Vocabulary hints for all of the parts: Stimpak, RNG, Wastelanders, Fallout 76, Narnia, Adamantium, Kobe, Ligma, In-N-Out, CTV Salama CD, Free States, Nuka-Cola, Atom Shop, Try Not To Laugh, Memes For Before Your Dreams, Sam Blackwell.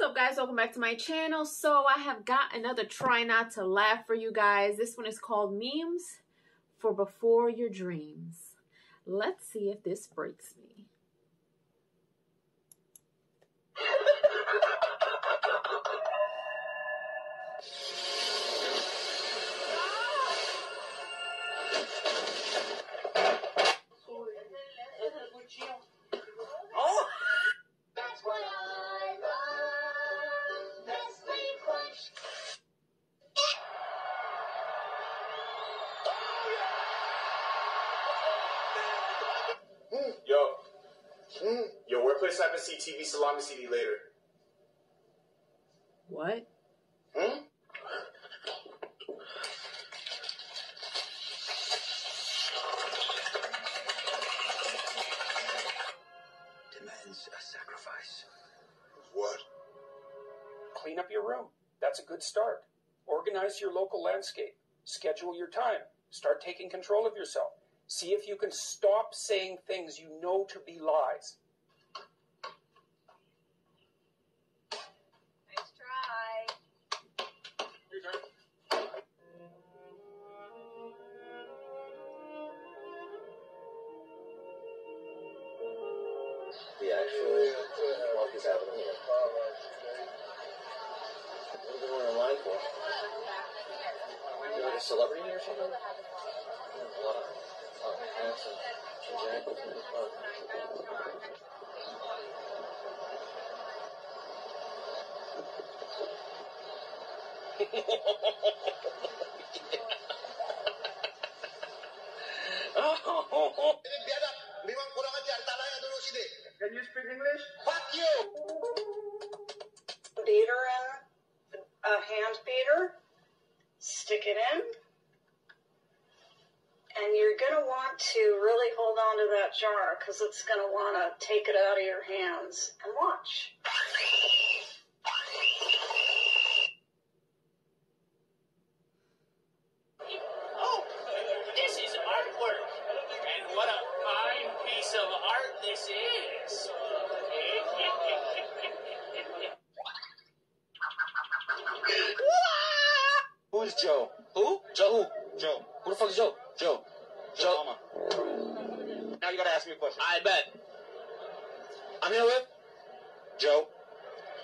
What's up, guys? Welcome back to my channel. So I have got another try not to laugh for you guys. This one is called Memes for Before Your Dreams. Let's see if this breaks me. Yo, we're playing CTV Salama CD later. What? Hmm? Demands a sacrifice. What? Clean up your room. That's a good start. Organize your local landscape. Schedule your time. Start taking control of yourself. See if you can stop saying things you know to be lies. Nice try. Your turn. We actually want this out of here. What do they want to line for? You want a celebrity or something? Can you speak English? Fuck you! Beater in, a hand beater, stick it in. And you're going to want to really hold on to that jar because it's going to want to take it out of your hands and watch. Oh, this is artwork. And what a fine piece of art this is. Who's Joe? Who? Joe who? Joe. Who the fuck is Joe? Joe. Joe. Now you gotta ask me a question. I bet. I'm here with Joe.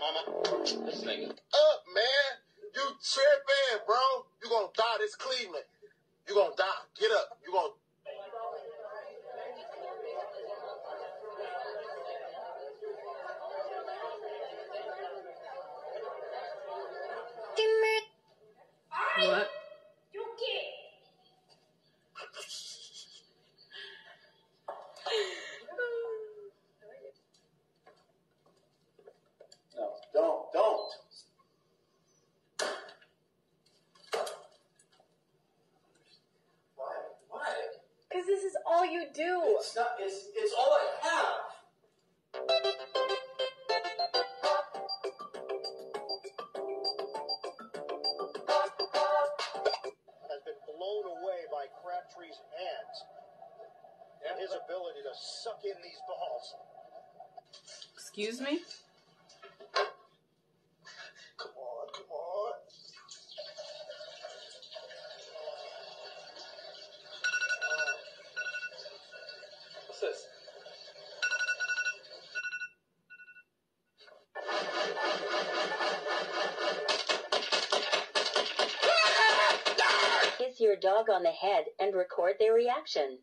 Mama. This nigga. Up, man. You tripping, bro. You gonna die. This Cleveland. You gonna die. Get up. You gonna. What? This is all you do. It's not, it's all I have. Has been blown away by Crabtree's hands and his ability to suck in these balls. Excuse me? This? Kiss your dog on the head and record their reaction.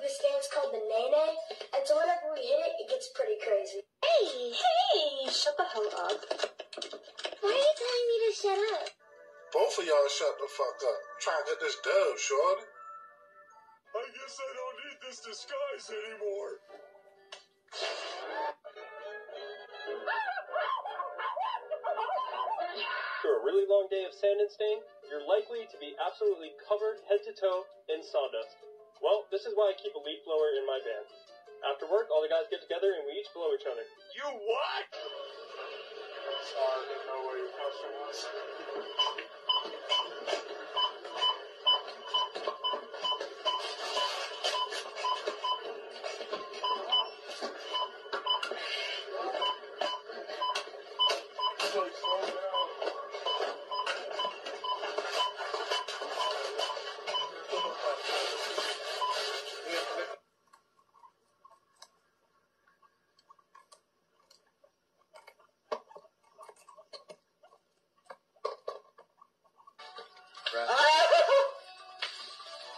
This game's called the Nene, and so whenever we hit it, it gets pretty crazy. Hey, hey! Shut the hell up. Why are you telling me to shut up? Both of y'all shut the fuck up. Try to get this dub, shorty. I guess I don't need this disguise anymore. After a really long day of sand and stain, you're likely to be absolutely covered head to toe in sawdust. Well, this is why I keep a leaf blower in my van. After work, all the guys get together and we each blow each other. You what? Sorry, I didn't know where your customer was.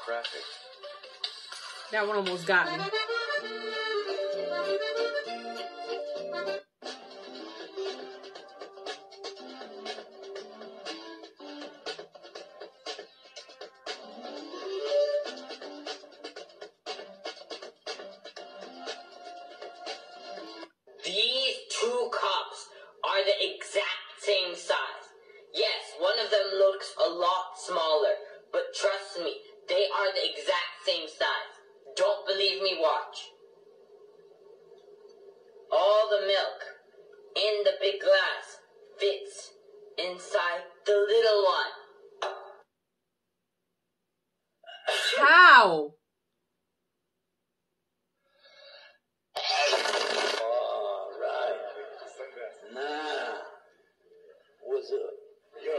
Graphic. That one almost got me. These two cups are the exact same size. Yes, one of them looks a lot smaller, but trust me, they are the exact same size. Don't believe me, watch. All the milk in the big glass fits inside the little one. How? All right. Nah. What's up? Yo.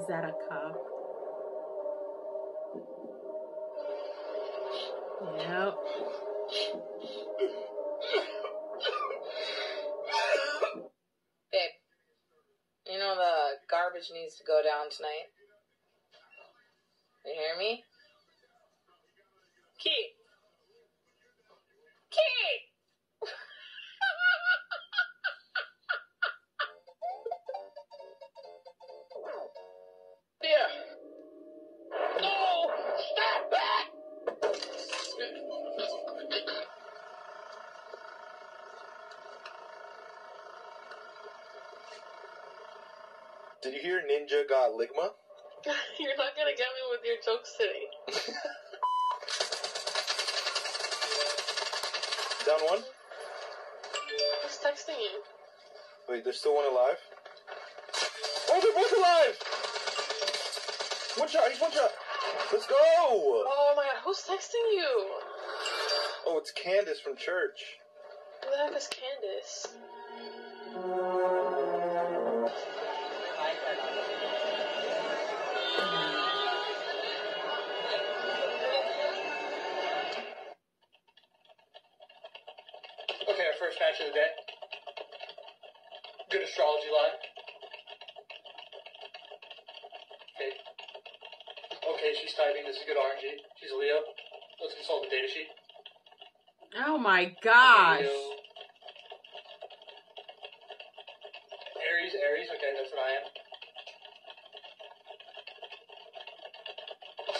Is that a cop? Yep. Babe, you know the garbage needs to go down tonight. You hear me? Key! Key! Did you hear Ninja got Ligma? You're not gonna get me with your jokes today. Down one? I was texting you. Wait, there's still one alive? Oh, they're both alive! One shot, he's one shot! Let's go! Oh my god, who's texting you? Oh, it's Candace from church. Who the heck is Candace? Okay, our first match of the day. Good astrology line. Okay. Okay, she's typing. This is good RNG. She's a Leo. Let's consult the data sheet. Oh my gosh. Leo. Aries, Aries. Okay, that's what I am.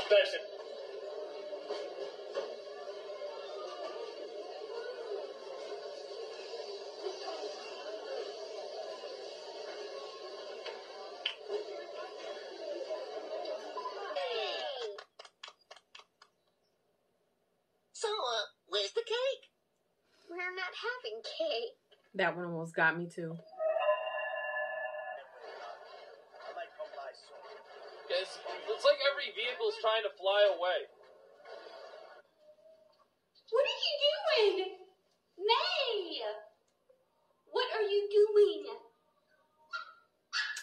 Benson. Having cake. That one almost got me too. It's, like every vehicle's trying to fly away. What are you doing? May! What are you doing?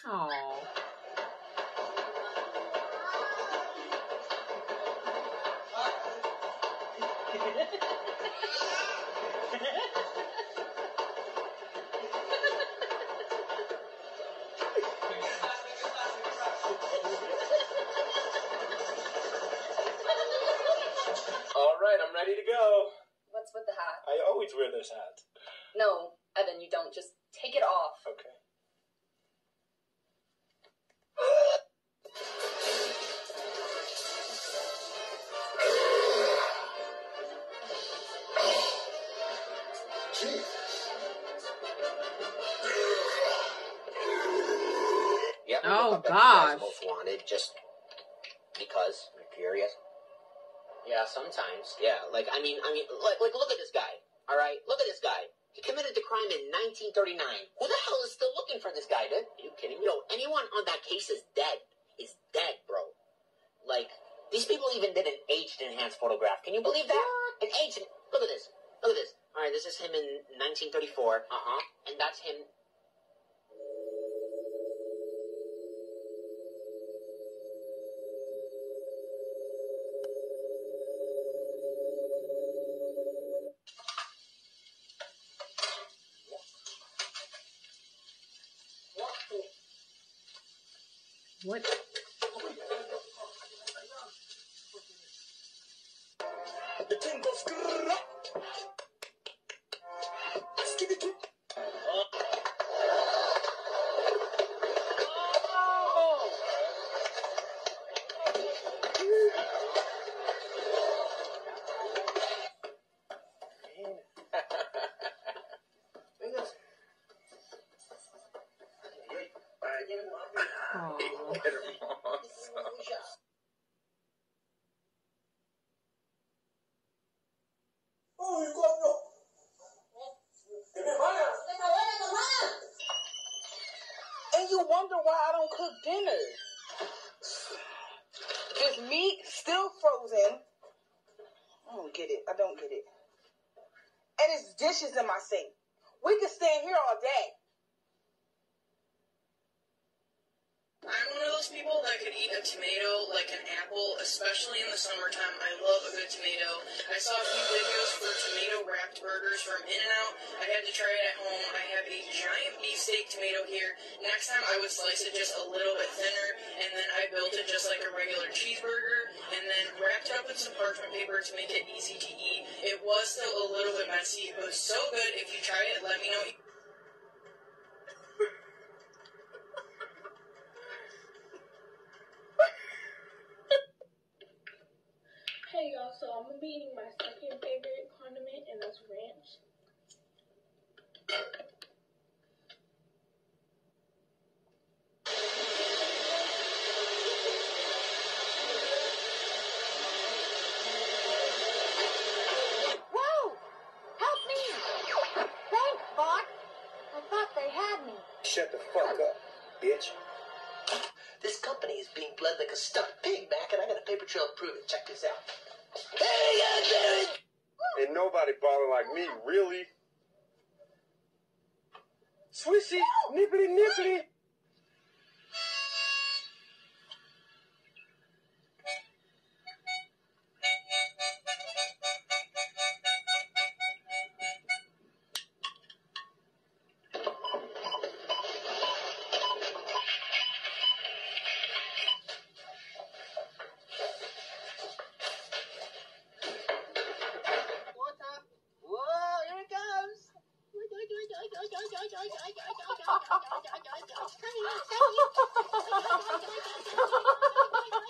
Aww. I'm ready to go. What's with the hat? I always wear this hat. No, Evan, you don't. Just take it off. Okay. Oh, God. Most wanted, just because you're curious. Yeah, sometimes. Yeah, like, I mean, like, look at this guy, all right? Look at this guy. He committed the crime in 1939. Who the hell is still looking for this guy, dude? Are you kidding me? Yo, anyone on that case is dead. Is dead, bro. Like, these people even did an age-enhanced photograph. Can you believe that? An age. Look at this. Look at this. All right, this is him in 1934. Uh-huh. And that's him. What? The king goes corrupt. You wonder why I don't cook dinner. This meat still frozen. I don't get it. I don't get it. And it's dishes in my sink. We could stand here all day. I'm one of those people that could eat a tomato like an apple, especially in the summertime. I love a good tomato. I saw a few videos for tomato-wrapped burgers from In-N-Out. I had to try it at home. I have a giant beefsteak tomato here. Next time, I would slice it just a little bit thinner, and then I built it just like a regular cheeseburger, and then wrapped it up in some parchment paper to make it easy to eat. It was still a little bit messy. It was so good. If you try it, let me know. Hey y'all, so I'm gonna be eating my second favorite condiment, and that's ranch. Whoa! Help me! Thanks, Bart! I thought they had me. Shut the fuck up, bitch. This company is being bled like a stuffed pig, Mac, and I got a paper trail to prove it. Check this out. Ain't nobody balling like me, really. Swishy, nippity, nippity.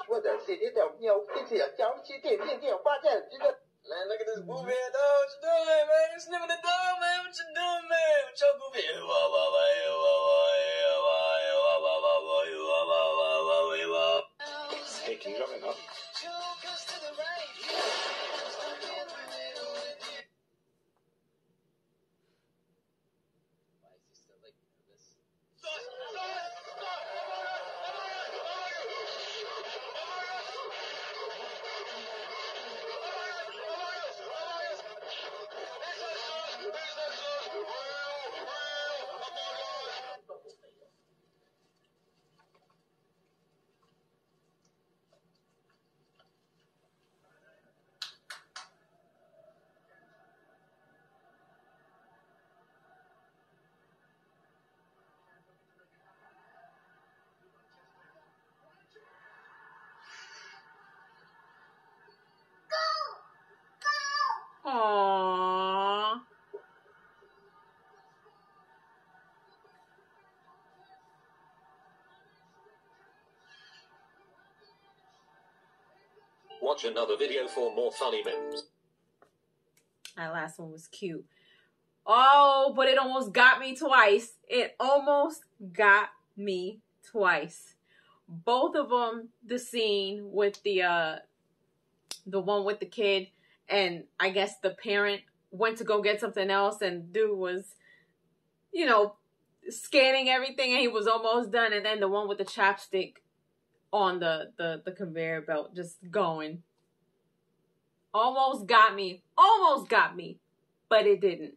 What the shit? It's a, you know, it's a young shit. Man, look at this goofy head, dog. What you doing, man? You sniffing the dog, man? What you doing, man? What your goofy head? Hey, can you drop it up? Watch another video for more funny memes. That last one was cute. Oh, but it almost got me twice. It almost got me twice. Both of them, the scene with the one with the kid, and I guess the parent went to go get something else, and dude was, you know, scanning everything, and he was almost done. And then the one with the chapstick on the conveyor belt, just going. Almost got me. Almost got me. But it didn't.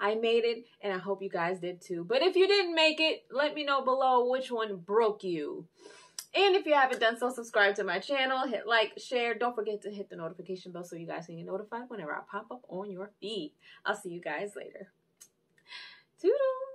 I made it, and I hope you guys did too. But if you didn't make it, let me know below which one broke you. And if you haven't done so, subscribe to my channel, hit like, share. Don't forget to hit the notification bell so you guys can get notified whenever I pop up on your feed. I'll see you guys later. Toodles!